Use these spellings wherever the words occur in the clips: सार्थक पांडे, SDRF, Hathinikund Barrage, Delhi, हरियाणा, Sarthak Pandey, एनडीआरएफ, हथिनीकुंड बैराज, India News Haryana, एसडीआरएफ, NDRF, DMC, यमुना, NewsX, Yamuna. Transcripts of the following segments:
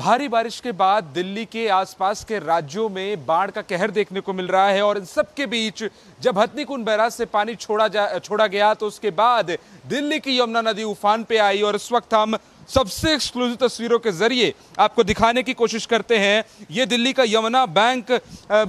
भारी बारिश के बाद दिल्ली के आसपास के राज्यों में बाढ़ का कहर देखने को मिल रहा है और इन सब के बीच जब हथिनीकुंड बैराज से पानी छोड़ा गया तो उसके बाद दिल्ली की यमुना नदी उफान पे आई और इस वक्त हम सबसे एक्सक्लूसिव तस्वीरों के जरिए आपको दिखाने की कोशिश करते हैं। ये दिल्ली का यमुना बैंक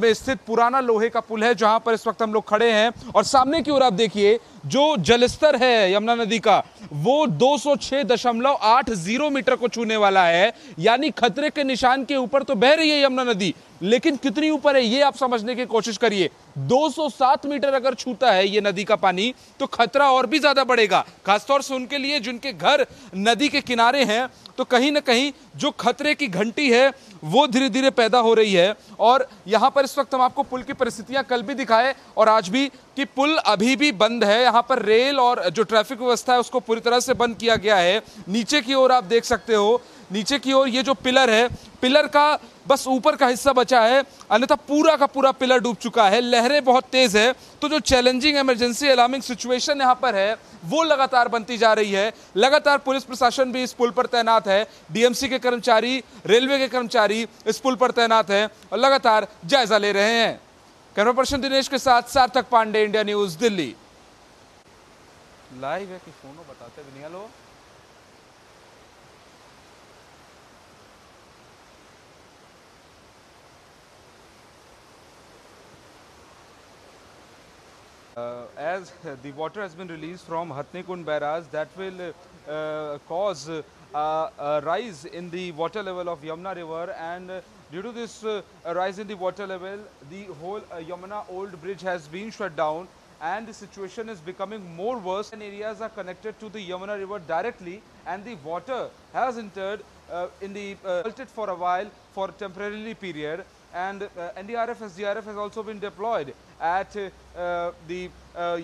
में स्थित पुराना लोहे का पुल है जहां पर इस वक्त हम लोग खड़े हैं और सामने की ओर आप देखिए जो जलस्तर है यमुना नदी का वो 206.80 मीटर को छूने वाला है, यानी खतरे के निशान के ऊपर तो बह रही है यमुना नदी, लेकिन कितनी ऊपर है ये आप समझने की कोशिश करिए। 207 मीटर अगर छूता है ये नदी का पानी तो खतरा और भी ज्यादा बढ़ेगा, खासतौर से उनके लिए जिनके घर नदी के किनारे हैं। तो कहीं ना कहीं जो खतरे की घंटी है वो धीरे धीरे पैदा हो रही है और यहाँ पर इस वक्त हम आपको पुल की परिस्थितियां कल भी दिखाए और आज भी कि पुल अभी भी बंद है। यहाँ पर रेल और जो ट्रैफिक व्यवस्था है उसको पूरी तरह से बंद किया गया है। नीचे की ओर आप देख सकते हो, नीचे की ओर ये जो पिलर है, पिलर का बस ऊपर का हिस्सा बचा है, अन्यथा पूरा का पूरा पिलर डूब चुका है। लहरें बहुत तेज है तो जो चैलेंजिंग इमरजेंसी अलार्मिंग सिचुएशन यहाँ पर है वो लगातार बनती जा रही है। लगातार पुलिस प्रशासन भी इस पुल पर तैनात है, डीएमसी के कर्मचारी, रेलवे के कर्मचारी इस पुल पर तैनात है और लगातार जायजा ले रहे हैं। कैमरा पर्सन दिनेश के साथ सार्थक पांडे, India news Delhi. Live है कि फोन बताते भी नहीं। Hello, as the water has been released from Hathinikund Barrage, that will cause a rise in the water level of Yamuna river, and due to this rise in the water level, the whole Yamuna old bridge has been shut down and the situation is becoming more worse. And areas are connected to the Yamuna river directly and the water has entered in the halted for a while for a temporary period, and NDRF, SDRF has also been deployed at the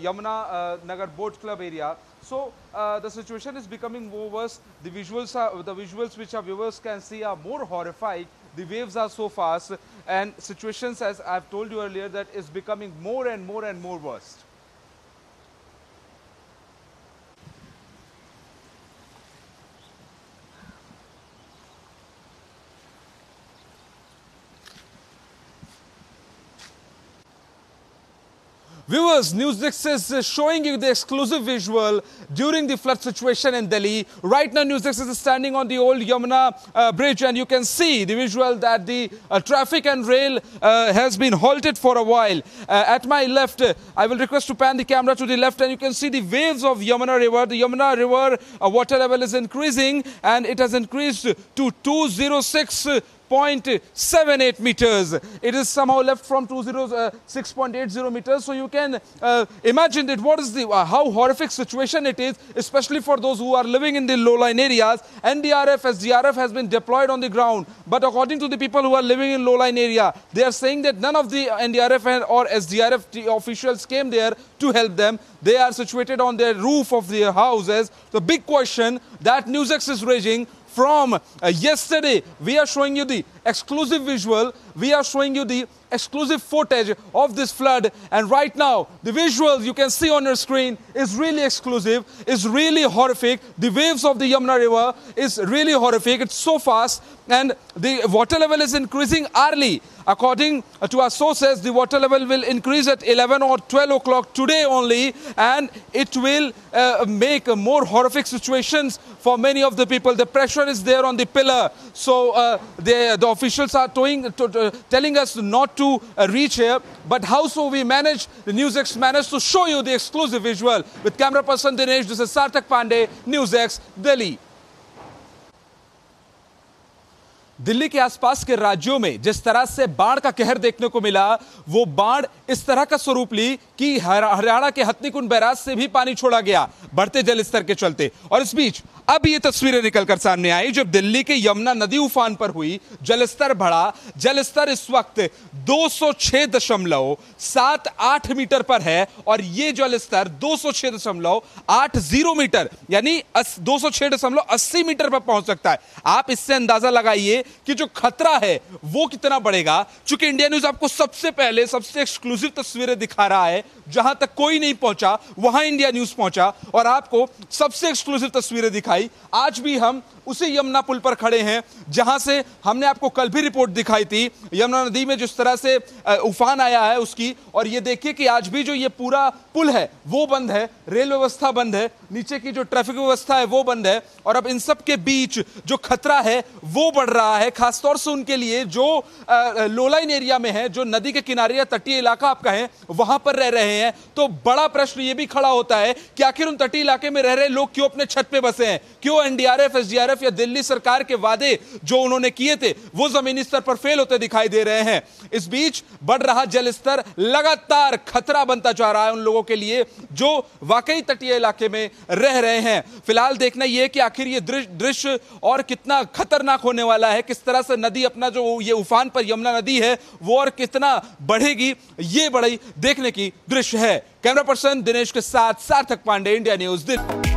Yamuna Nagar Boat Club area. So the situation is becoming more worse. The visuals which our viewers can see are more horrified. The waves are so fast and situations, as I've told you earlier, that is becoming more and more and more worse. Viewers, NewsX is showing you the exclusive visual during the flood situation in Delhi. Right now, NewsX is standing on the old Yamuna bridge and you can see the visual that the traffic and rail has been halted for a while. At my left, I will request to pan the camera to the left and you can see the waves of Yamuna river. The Yamuna river water level is increasing and it has increased to 206.78 meters. It is somehow left from 206.80 meters. So you can imagine that what is the how horrific situation it is, especially for those who are living in the low-lying areas. NDRF, SDRF has been deployed on the ground, but according to the people who are living in low-lying area, they are saying that none of the NDRF or SDRF officials came there to help them. They are situated on the roof of their houses. The big question that NewsX is raising from yesterday, we are showing you the exclusive visual, we are showing you the exclusive footage of this flood, and right now the visuals you can see on your screen is really exclusive, is really horrific. The waves of the Yamuna river is really horrific, it's so fast and the water level is increasing hourly. According to our sources, the water level will increase at 11 or 12 o'clock today only, and it will make more horrific situations for many of the people. The pressure is there on the pillar, so the officials are telling us not to reach here. But how so we manage, the NewsX managed to show you the exclusive visual. With camera person Dinesh, this is Sarthak Pandey, NewsX, Delhi. Delhi के आसपास के राज्यों में जिस तरह से बाढ़ का कहर देखने को मिला वो बाढ़ इस तरह का स्वरूप ली कि हरियाणा के हथिनीकुंड बैराज से भी पानी छोड़ा गया बढ़ते जलस्तर के चलते। और इस बीच अब ये तस्वीरें निकलकर सामने आई जब दिल्ली के यमुना नदी उफान पर हुई, जलस्तर बढ़ा। जलस्तर इस वक्त 206.78 मीटर पर है और ये जलस्तर 206.80 मीटर यानी 206.80 मीटर पर पहुंच सकता है। आप इससे अंदाजा लगाइए कि जो खतरा है वो कितना बढ़ेगा, चूंकि इंडिया न्यूज आपको सबसे पहले सबसे एक्सक्लूसिव तस्वीरें दिखा रहा है। जहां तक कोई नहीं पहुंचा वहां इंडिया न्यूज पहुंचा और आपको सबसे एक्सक्लूसिव तस्वीरें दिखाई। आज भी हम उसी यमुना पुल पर खड़े हैं जहां से हमने आपको कल भी रिपोर्ट दिखाई थी, यमुना नदी में जिस तरह से उफान आया है उसकी। और ये देखिए कि आज भी जो ये पूरा पुल है वो बंद है, रेल व्यवस्था बंद है, नीचे की जो ट्रैफिक व्यवस्था है वो बंद है। और अब इन सब के बीच जो खतरा है वो बढ़ रहा है, खासतौर से उनके लिए जो लो लाइन एरिया में है, जो नदी के किनारे या तटीय इलाका आपका है वहां पर रह रहे हैं। तो बड़ा प्रश्न ये भी खड़ा होता है कि आखिर उन तटीय इलाके में रह रहे लोग क्यों अपने छत पे बसे हैं, क्यों एनडीआरएफ एसडीआरएफ या दिल्ली सरकार के वादे जो उन्होंने किए थे वो जमीनी स्तर पर फेल होते दिखाई दे रहे हैं। इस बीच बढ़ रहा जल स्तर लगातार खतरा बनता जा रहा है उन लोगों के लिए जो वाकई तटीय इलाके में रह रहे हैं। फिलहाल देखना यह है कि आखिर ये दृश्य और कितना खतरनाक होने वाला है, किस तरह से नदी अपना जो ये उफान पर यमुना नदी है वो और कितना बढ़ेगी, ये बड़ी देखने की दृश्य है। कैमरा पर्सन दिनेश के साथ सार्थक पांडे, इंडिया न्यूज दिल्ली।